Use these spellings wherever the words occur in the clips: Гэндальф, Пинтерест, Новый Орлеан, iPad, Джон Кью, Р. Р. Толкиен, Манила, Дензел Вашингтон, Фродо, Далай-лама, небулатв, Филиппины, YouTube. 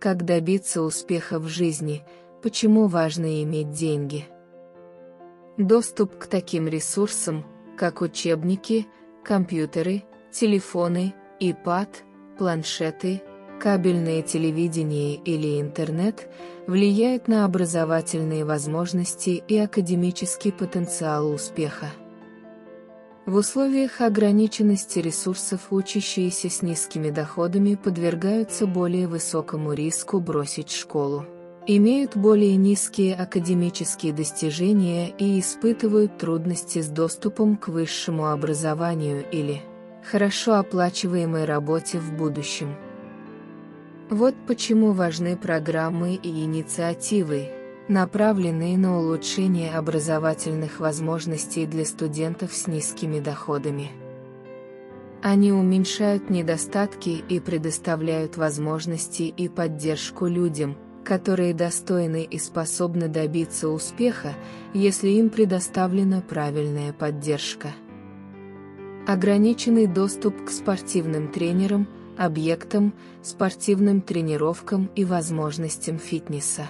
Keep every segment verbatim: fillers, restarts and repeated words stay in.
Как добиться успеха в жизни, почему важно иметь деньги. Доступ к таким ресурсам, как учебники, компьютеры, телефоны, iPad, планшеты, кабельное телевидение или интернет, влияет на образовательные возможности и академический потенциал успеха. В условиях ограниченности ресурсов учащиеся с низкими доходами подвергаются более высокому риску бросить школу, имеют более низкие академические достижения и испытывают трудности с доступом к высшему образованию или хорошо оплачиваемой работе в будущем. Вот почему важны программы и инициативы, направленные на улучшение образовательных возможностей для студентов с низкими доходами. Они уменьшают недостатки и предоставляют возможности и поддержку людям, которые достойны и способны добиться успеха, если им предоставлена правильная поддержка. Ограниченный доступ к спортивным тренерам, объектам, спортивным тренировкам и возможностям фитнеса.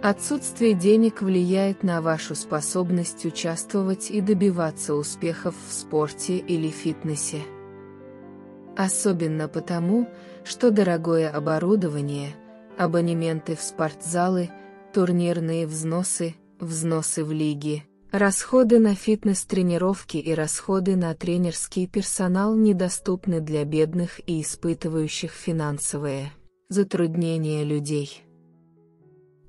Отсутствие денег влияет на вашу способность участвовать и добиваться успехов в спорте или фитнесе. Особенно потому, что дорогое оборудование, абонементы в спортзалы, турнирные взносы, взносы в лиги, расходы на фитнес-тренировки и расходы на тренерский персонал недоступны для бедных и испытывающих финансовые затруднения людей.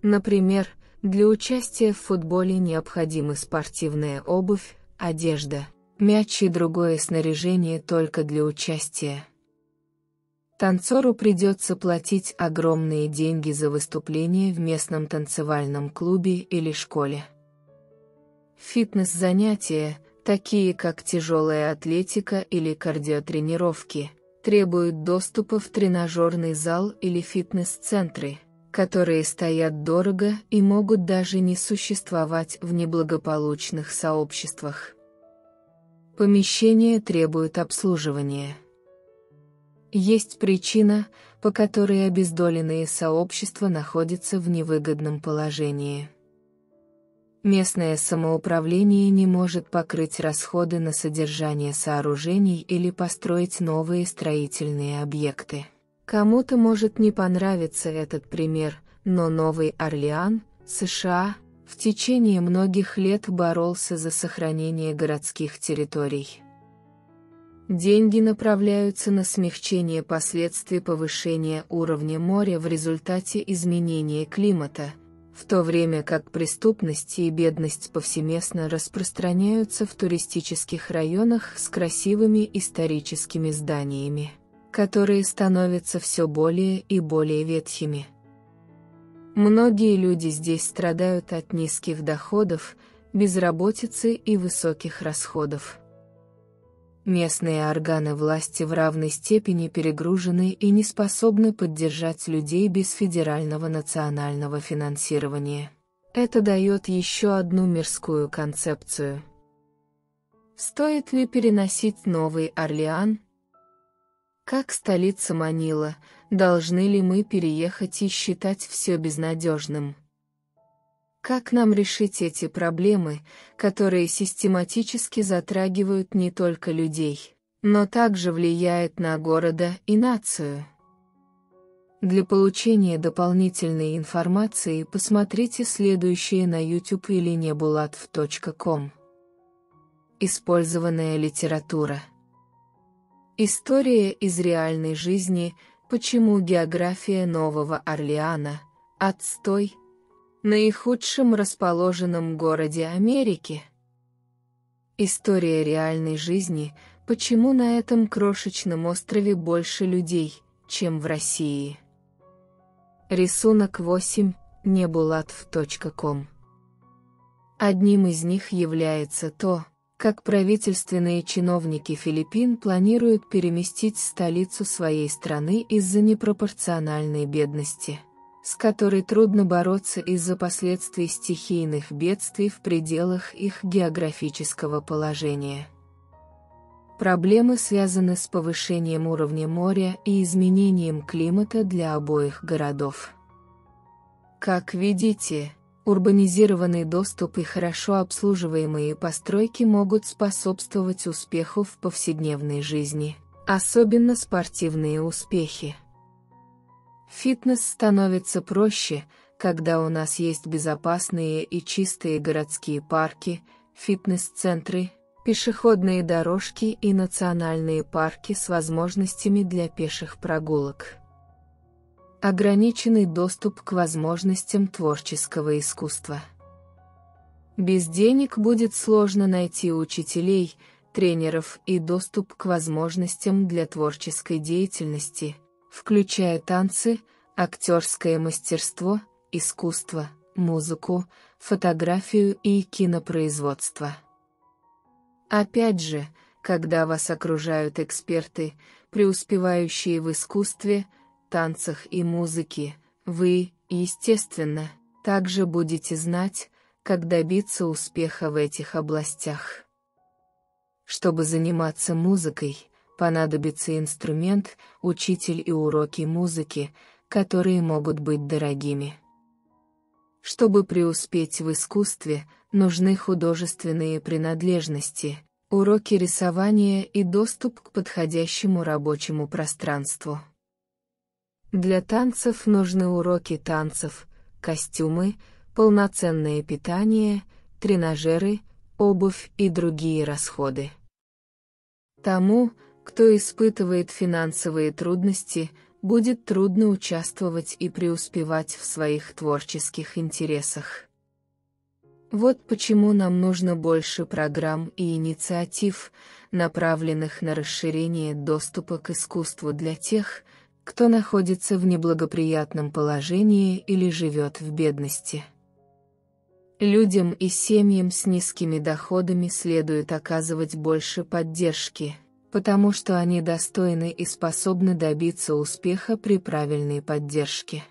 Например, для участия в футболе необходимы спортивная обувь, одежда, мяч и другое снаряжение только для участия. Танцору придется платить огромные деньги за выступление в местном танцевальном клубе или школе. Фитнес-занятия, такие как тяжелая атлетика или кардиотренировки, требуют доступа в тренажерный зал или фитнес-центры, которые стоят дорого и могут даже не существовать в неблагополучных сообществах. Помещения требуют обслуживания. Есть причина, по которой обездоленные сообщества находятся в невыгодном положении. Местное самоуправление не может покрыть расходы на содержание сооружений или построить новые строительные объекты. Кому-то может не понравиться этот пример, но Новый Орлеан, США, в течение многих лет боролся за сохранение городских территорий. Деньги направляются на смягчение последствий повышения уровня моря в результате изменения климата, в то время как преступность и бедность повсеместно распространяются в туристических районах с красивыми историческими зданиями, которые становятся все более и более ветхими. Многие люди здесь страдают от низких доходов, безработицы и высоких расходов. Местные органы власти в равной степени перегружены и не способны поддержать людей без федерального национального финансирования. Это дает еще одну мирскую концепцию. Стоит ли переносить Новый Орлеан? Как столица Манила, должны ли мы переехать и считать все безнадежным? Как нам решить эти проблемы, которые систематически затрагивают не только людей, но также влияют на города и нацию? Для получения дополнительной информации посмотрите следующее на YouTube или небулатв точка ком. Использованная литература. История из реальной жизни, почему география Нового Орлеана – отстой, наихудшем расположенном городе Америки. История реальной жизни, почему на этом крошечном острове больше людей, чем в России. Рисунок восемь. небулатв точка ком. Одним из них является то, как правительственные чиновники Филиппин планируют переместить столицу своей страны из-за непропорциональной бедности, с которой трудно бороться из-за последствий стихийных бедствий в пределах их географического положения. Проблемы связаны с повышением уровня моря и изменением климата для обоих городов. Как видите, урбанизированный доступ и хорошо обслуживаемые постройки могут способствовать успеху в повседневной жизни, особенно спортивные успехи. Фитнес становится проще, когда у нас есть безопасные и чистые городские парки, фитнес-центры, пешеходные дорожки и национальные парки с возможностями для пеших прогулок. Ограниченный доступ к возможностям творческого искусства. Без денег будет сложно найти учителей, тренеров и доступ к возможностям для творческой деятельности, включая танцы, актерское мастерство, искусство, музыку, фотографию и кинопроизводство. Опять же, когда вас окружают эксперты, преуспевающие в искусстве, танцах и музыке, вы, естественно, также будете знать, как добиться успеха в этих областях. Чтобы заниматься музыкой, понадобится инструмент, учитель и уроки музыки, которые могут быть дорогими. Чтобы преуспеть в искусстве, нужны художественные принадлежности, уроки рисования и доступ к подходящему рабочему пространству. Для танцев нужны уроки танцев, костюмы, полноценное питание, тренажеры, обувь и другие расходы. Тому, кто испытывает финансовые трудности, будет трудно участвовать и преуспевать в своих творческих интересах. Вот почему нам нужно больше программ и инициатив, направленных на расширение доступа к искусству для тех, кто находится в неблагоприятном положении или живет в бедности. Людям и семьям с низкими доходами следует оказывать больше поддержки, потому что они достойны и способны добиться успеха при правильной поддержке.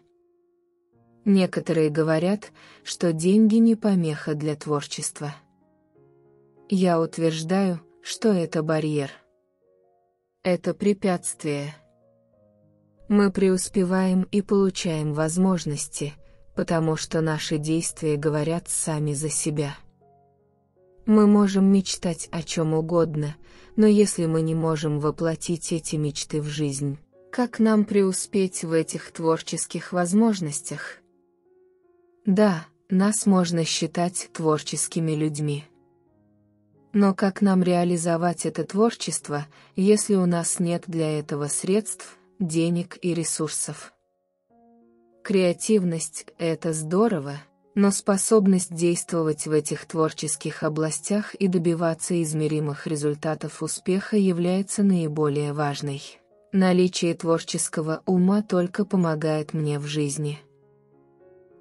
Некоторые говорят, что деньги не помеха для творчества. Я утверждаю, что это барьер. Это препятствие. Мы преуспеваем и получаем возможности, потому что наши действия говорят сами за себя. Мы можем мечтать о чем угодно, но если мы не можем воплотить эти мечты в жизнь, как нам преуспеть в этих творческих возможностях? Да, нас можно считать творческими людьми. Но как нам реализовать это творчество, если у нас нет для этого средств, денег и ресурсов? Креативность – это здорово, но способность действовать в этих творческих областях и добиваться измеримых результатов успеха является наиболее важной. Наличие творческого ума только помогает мне в жизни.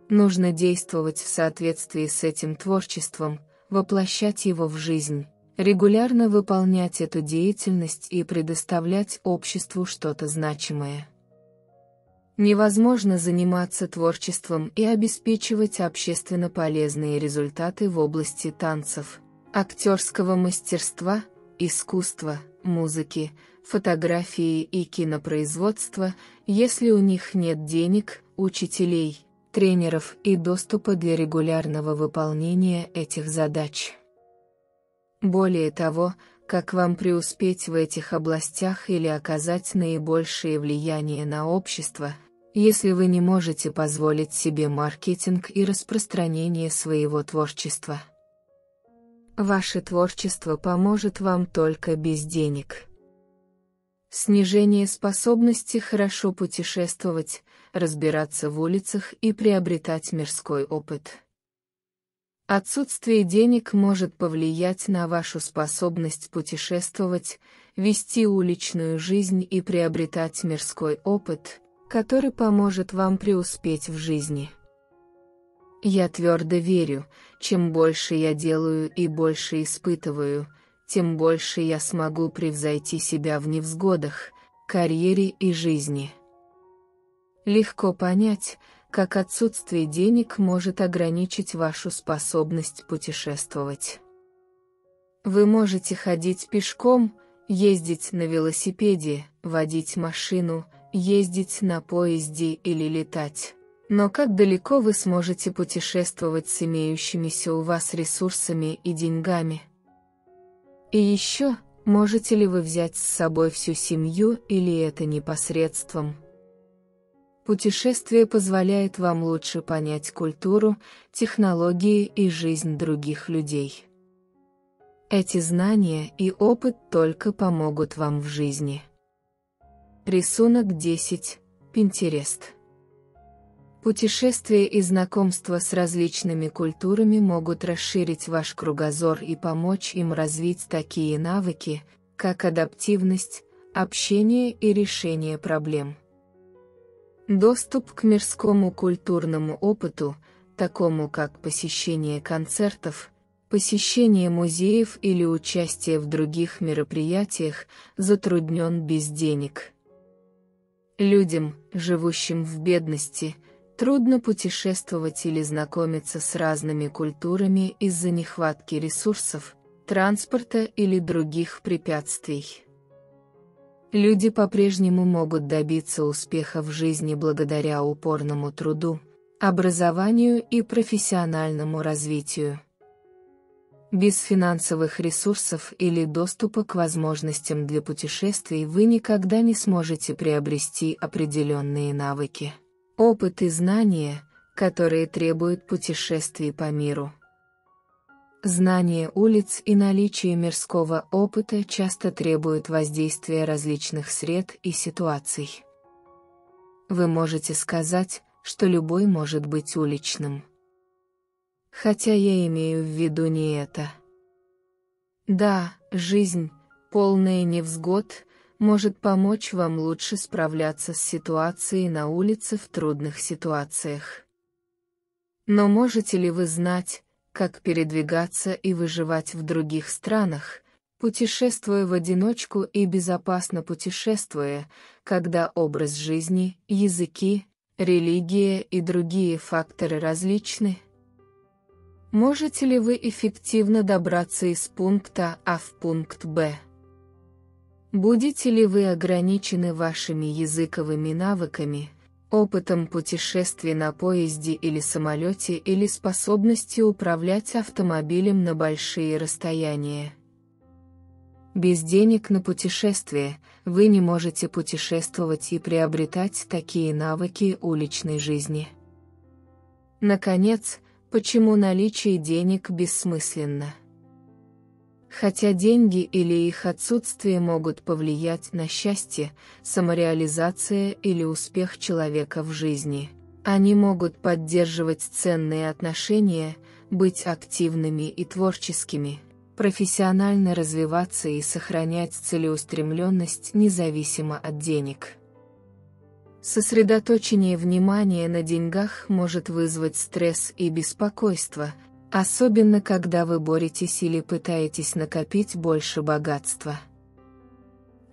Нужно действовать в соответствии с этим творчеством, воплощать его в жизнь, регулярно выполнять эту деятельность и предоставлять обществу что-то значимое. Невозможно заниматься творчеством и обеспечивать общественно полезные результаты в области танцев, актерского мастерства, искусства, музыки, фотографии и кинопроизводства, если у них нет денег, учителей, тренеров и доступа для регулярного выполнения этих задач. Более того, как вам преуспеть в этих областях или оказать наибольшее влияние на общество, если вы не можете позволить себе маркетинг и распространение своего творчества? Ваше творчество поможет вам только без денег. Снижение способности хорошо путешествовать, разбираться в улицах и приобретать мирской опыт. Отсутствие денег может повлиять на вашу способность путешествовать, вести уличную жизнь и приобретать мирской опыт, который поможет вам преуспеть в жизни. Я твердо верю, чем больше я делаю и больше испытываю, тем больше я смогу превзойти себя в невзгодах, карьере и жизни. Легко понять, как отсутствие денег может ограничить вашу способность путешествовать. Вы можете ходить пешком, ездить на велосипеде, водить машину, ездить на поезде или летать. Но как далеко вы сможете путешествовать с имеющимися у вас ресурсами и деньгами? И еще, можете ли вы взять с собой всю семью или это не посредством? Путешествие позволяет вам лучше понять культуру, технологии и жизнь других людей. Эти знания и опыт только помогут вам в жизни. Рисунок десять. Пинтерест. Путешествия и знакомства с различными культурами могут расширить ваш кругозор и помочь им развить такие навыки, как адаптивность, общение и решение проблем. Доступ к мирскому культурному опыту, такому как посещение концертов, посещение музеев или участие в других мероприятиях, затруднен без денег. Людям, живущим в бедности, трудно путешествовать или знакомиться с разными культурами из-за нехватки ресурсов, транспорта или других препятствий. Люди по-прежнему могут добиться успеха в жизни благодаря упорному труду, образованию и профессиональному развитию. Без финансовых ресурсов или доступа к возможностям для путешествий вы никогда не сможете приобрести определенные навыки, опыт и знания, которые требуют путешествий по миру. Знание улиц и наличие мирского опыта часто требуют воздействия различных сред и ситуаций. Вы можете сказать, что любой может быть уличным. Хотя я имею в виду не это. Да, жизнь, полная невзгод, может помочь вам лучше справляться с ситуацией на улице в трудных ситуациях. Но можете ли вы знать, как передвигаться и выживать в других странах, путешествуя в одиночку и безопасно путешествуя, когда образ жизни, языки, религия и другие факторы различны? Можете ли вы эффективно добраться из пункта А в пункт Б? Будете ли вы ограничены вашими языковыми навыками, опытом путешествий на поезде или самолете или способностью управлять автомобилем на большие расстояния? Без денег на путешествие вы не можете путешествовать и приобретать такие навыки уличной жизни. Наконец, почему наличие денег бессмысленно? Хотя деньги или их отсутствие могут повлиять на счастье, самореализация или успех человека в жизни, они могут поддерживать ценные отношения, быть активными и творческими, профессионально развиваться и сохранять целеустремленность независимо от денег. Сосредоточение внимания на деньгах может вызвать стресс и беспокойство, особенно когда вы боретесь или пытаетесь накопить больше богатства.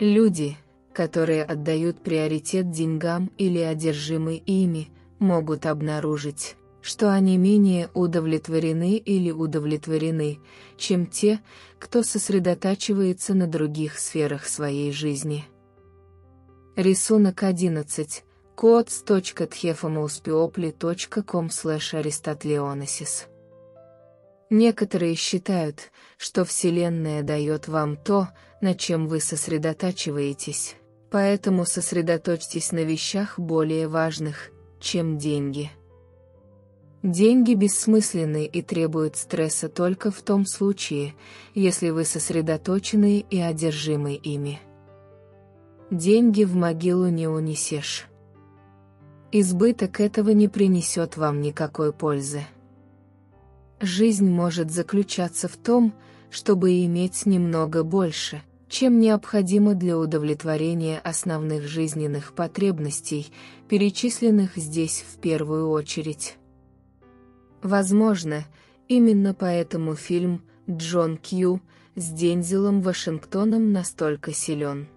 Люди, которые отдают приоритет деньгам или одержимы ими, могут обнаружить, что они менее удовлетворены или удовлетворены, чем те, кто сосредотачивается на других сферах своей жизни. Рисунок одиннадцать. кодс точка тхефомоуспиопли точка ком слэш аристотлеонесис. Некоторые считают, что Вселенная дает вам то, над чем вы сосредотачиваетесь, поэтому сосредоточьтесь на вещах более важных, чем деньги. Деньги бессмысленны и требуют стресса только в том случае, если вы сосредоточены и одержимы ими. Деньги в могилу не унесешь. Избыток этого не принесет вам никакой пользы. Жизнь может заключаться в том, чтобы иметь немного больше, чем необходимо для удовлетворения основных жизненных потребностей, перечисленных здесь в первую очередь. Возможно, именно поэтому фильм «Джон Кью» с Дензелом Вашингтоном настолько силен.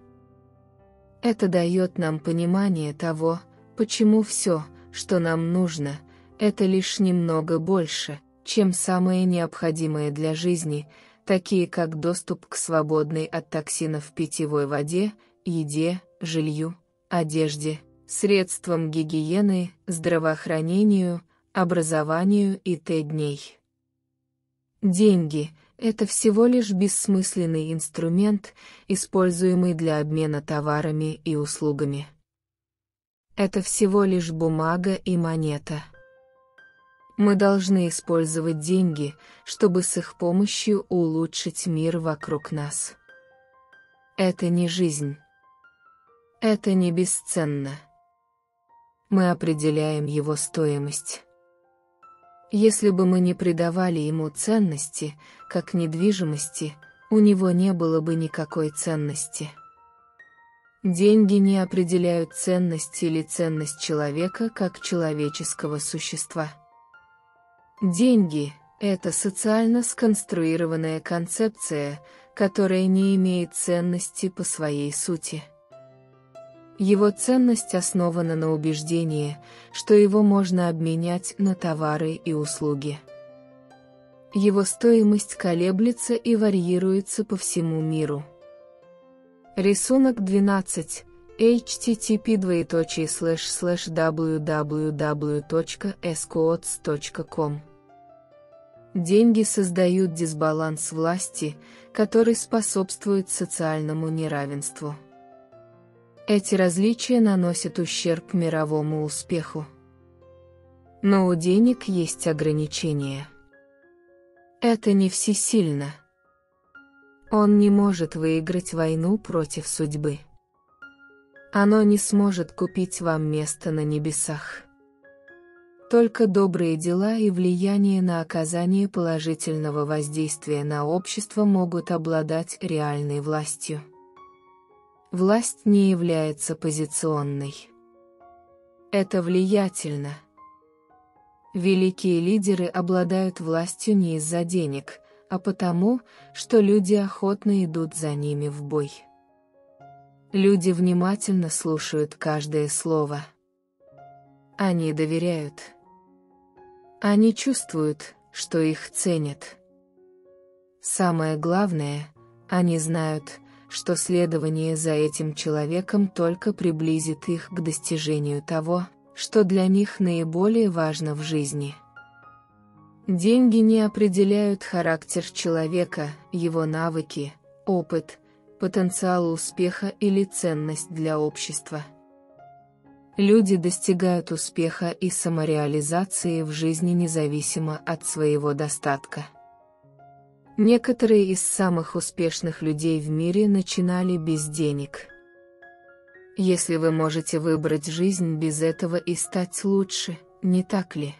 Это дает нам понимание того, почему все, что нам нужно, это лишь немного больше, чем самое необходимое для жизни, такие как доступ к свободной от токсинов питьевой воде, еде, жилью, одежде, средствам гигиены, здравоохранению, образованию и т.д. Деньги – это всего лишь бессмысленный инструмент, используемый для обмена товарами и услугами. Это всего лишь бумага и монета. Мы должны использовать деньги, чтобы с их помощью улучшить мир вокруг нас. Это не жизнь. Это не бесценно. Мы определяем его стоимость. Если бы мы не придавали ему ценности, как недвижимости, у него не было бы никакой ценности. Деньги не определяют ценность или ценность человека как человеческого существа. Деньги – это социально сконструированная концепция, которая не имеет ценности по своей сути. Его ценность основана на убеждении, что его можно обменять на товары и услуги. Его стоимость колеблется и варьируется по всему миру. Рисунок двенадцать. эйч ти ти пи двоеточие слэш слэш дабл ю дабл ю дабл ю точка эскоотс точка ком. Деньги создают дисбаланс власти, который способствует социальному неравенству. Эти различия наносят ущерб мировому успеху. Но у денег есть ограничения. Это не всесильно. Он не может выиграть войну против судьбы. Оно не сможет купить вам место на небесах. Только добрые дела и влияние на оказание положительного воздействия на общество могут обладать реальной властью. Власть не является позиционной. Это влиятельно. Великие лидеры обладают властью не из-за денег, а потому, что люди охотно идут за ними в бой. Люди внимательно слушают каждое слово. Они доверяют. Они чувствуют, что их ценят. Самое главное, они знают, что следование за этим человеком только приблизит их к достижению того, что для них наиболее важно в жизни. Деньги не определяют характер человека, его навыки, опыт, потенциал успеха или ценность для общества. Люди достигают успеха и самореализации в жизни независимо от своего достатка. Некоторые из самых успешных людей в мире начинали без денег. Если вы можете выбрать жизнь без этого и стать лучше, не так ли?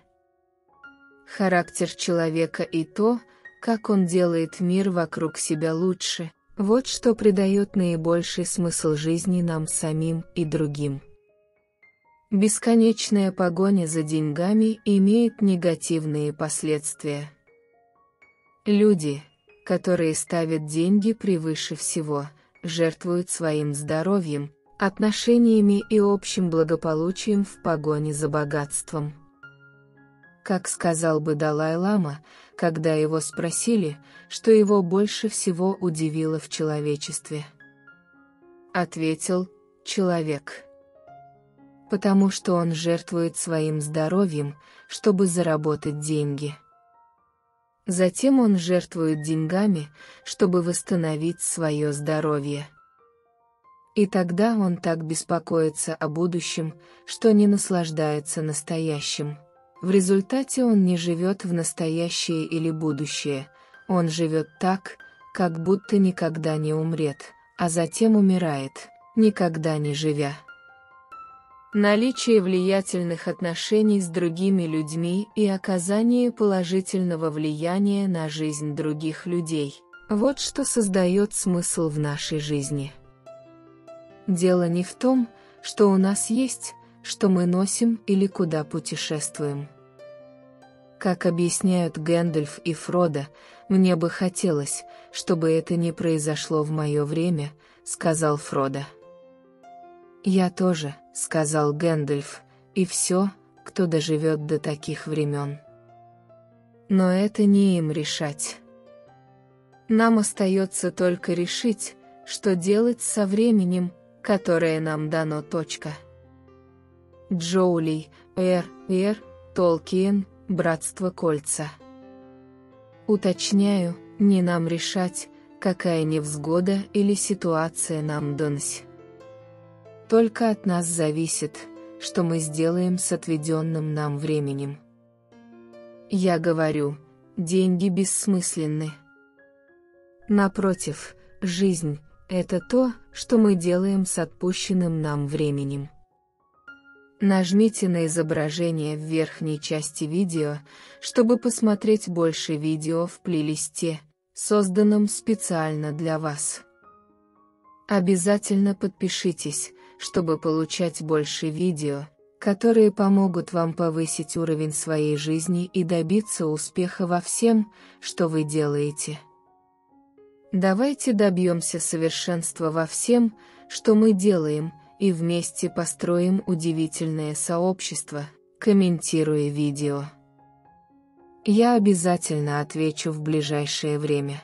Характер человека и то, как он делает мир вокруг себя лучше, вот что придает наибольший смысл жизни нам самим и другим. Бесконечная погоня за деньгами имеет негативные последствия. Люди, которые ставят деньги превыше всего, жертвуют своим здоровьем, отношениями и общим благополучием в погоне за богатством. Как сказал бы Далай-лама, когда его спросили, что его больше всего удивило в человечестве. Ответил: человек. Потому что он жертвует своим здоровьем, чтобы заработать деньги. Затем он жертвует деньгами, чтобы восстановить свое здоровье. И тогда он так беспокоится о будущем, что не наслаждается настоящим. В результате он не живет в настоящее или будущее, он живет так, как будто никогда не умрет, а затем умирает, никогда не живя. Наличие влиятельных отношений с другими людьми и оказание положительного влияния на жизнь других людей – вот что создает смысл в нашей жизни. Дело не в том, что у нас есть, что мы носим или куда путешествуем. Как объясняют Гэндальф и Фродо, «Мне бы хотелось, чтобы это не произошло в мое время», – сказал Фродо. «Я тоже», — сказал Гэндальф, — «и все, кто доживет до таких времен». Но это не им решать. Нам остается только решить, что делать со временем, которое нам дано. Точка. Джоули, Р. Р. Толкиен, «Братство кольца». Уточняю, не нам решать, какая невзгода или ситуация нам донась. Только от нас зависит, что мы сделаем с отведенным нам временем. Я говорю, деньги бессмысленны. Напротив, жизнь – это то, что мы делаем с отпущенным нам временем. Нажмите на изображение в верхней части видео, чтобы посмотреть больше видео в плейлисте, созданном специально для вас. Обязательно подпишитесь, чтобы получать больше видео, которые помогут вам повысить уровень своей жизни и добиться успеха во всем, что вы делаете. Давайте добьемся совершенства во всем, что мы делаем, и вместе построим удивительное сообщество, комментируя видео. Я обязательно отвечу в ближайшее время.